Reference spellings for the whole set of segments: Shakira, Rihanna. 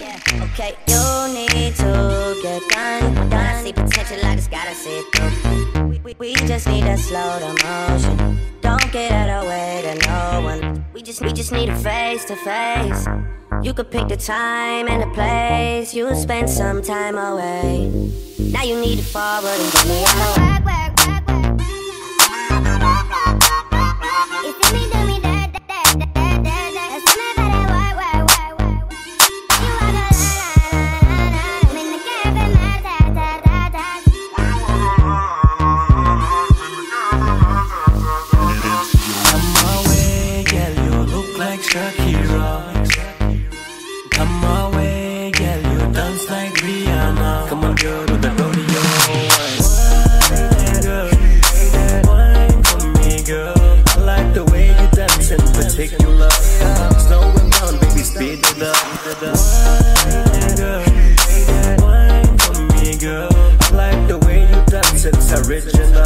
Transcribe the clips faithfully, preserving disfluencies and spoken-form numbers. yeah. Okay, you need to get done, done. I see potential, I just gotta see it through. We, we, we just need to slow the motion. Don't get out of the way to no one. We just, we just need a face to face. You could pick the time and the place. You spend some time away. Now you need to forward and get me out. Come my way, girl, you dance like Rihanna. Come on, girl, do the rodeo. Wine, wine for me, girl. I like the way you dance in particular. Slow it down, baby, speed it up. Wine for me, girl. I like the way you dance, it's original.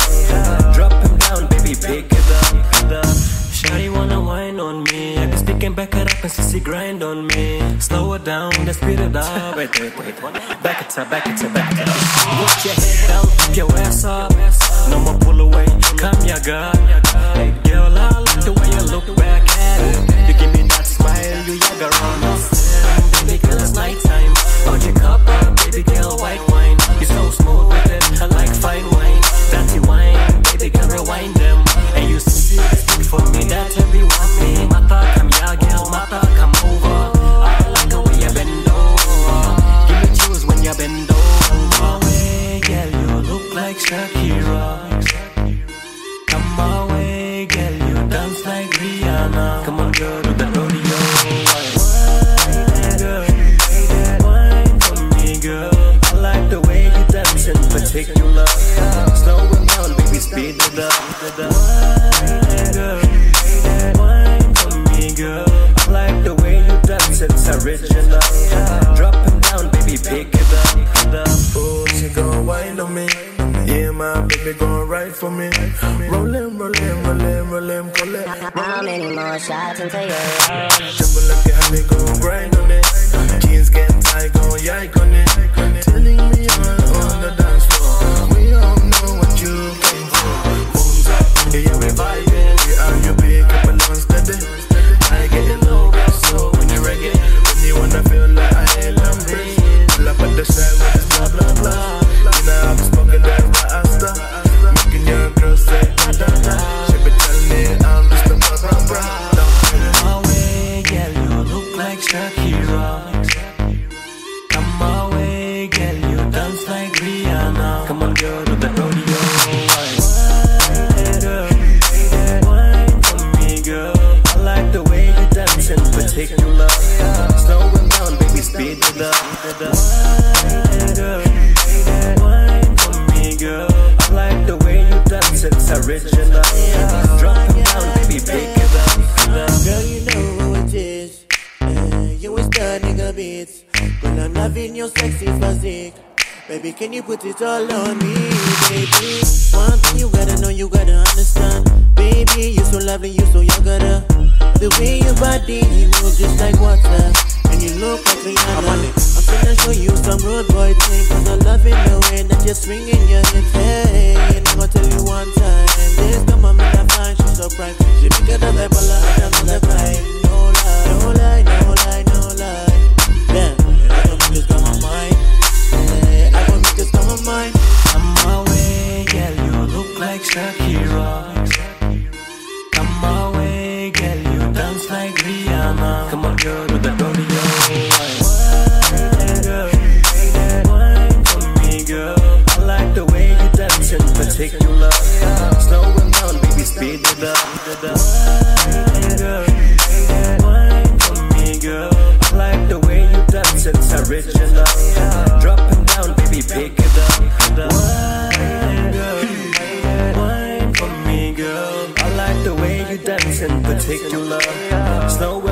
Drop it down, baby, pick it up. Shawty wanna wine on me. I can stick and back it up and sissy grind on me. Slow it down, let's speed it up. Wait, wait, wait. Back it up, back it up, back it up. Put your head down, pick your ass up. No more pull away, come ya girl. Hey girl, I like the way you look back at it. You give me that smile, you yaga around us. Baby girl, it's night time. Hold your cup up, baby girl, white wine. You're so smooth with it, I like fine wine. Dirty wine, baby girl, rewind them. And you see this thing for me that everyone me. Mata come ya girl, mata come over. I like the way you bend over. Give me chills when you bend over. Come away, girl, you look like Shakira. Come away, girl, you dance like Rihanna. Come on, girl, do the rodeo. Wine, wine for me, girl. I like the way you dance in particular. Slow it down, baby, speed it up. Original, yeah. Drop it down, baby, pick it up. Oh, she gon' wine on me. Yeah, my baby gon' ride for me. Rollin', rollin', rollin', rollin', rollin'. How many more shots until you're out? Jumbo look at me, gon' grind on it. Jeans getting tight, gon' yike on it. Turning me on on the dance floor. We all know what you came for. Moves up, yeah, we vibin'. We are your big couple on steady. I gettin' low, so when you reggae. When I feel like I ain't hungry, pull up at the side with this blah blah blah. You know I've been smoking that Rasta, making young girls say da da da. She be telling me I'm just a blah blah blah. Come away, girl, you look like Shakira. Come away, girl, you dance like Rihanna. Come on, girl, do the rodeo. Wine, wine for me, girl. I like the way you dance in particular. Speed it up, wine for me, girl. I like the way you dance, it's original. Drop it down, baby, pick it up. Girl, you know who it is. Uh, you is the nigga beats. But I'm loving your sexy physique. Baby, can you put it all on me, baby? One thing you gotta know, you gotta understand. Baby, you so lovely, you so young, gotta. The way your body moves just like water. And you look like Rihanna. I'm, I'm gonna show you some road boy thing. Cause I love it the way that you're swinging your hips. Hey, and I'm gonna tell you one time. This come on, man, I find she's so prime. She pick it up like Bola, I'm on the vibe. No lie, no lie, no lie, no lie. Damn, yeah. I don't make this come on mine. Yeah, I don't make this come on mine. Come away, girl, you look like Shakira. Come away, girl, you dance like Rihanna. Come on, girl, do the rodeo. Particular, slow it down, baby, speed it up. Wine for me, girl. I like the way you dance, it's original. Drop it down, baby, pick it up. Wine for me, girl. I like the way you dance in particular. Slow it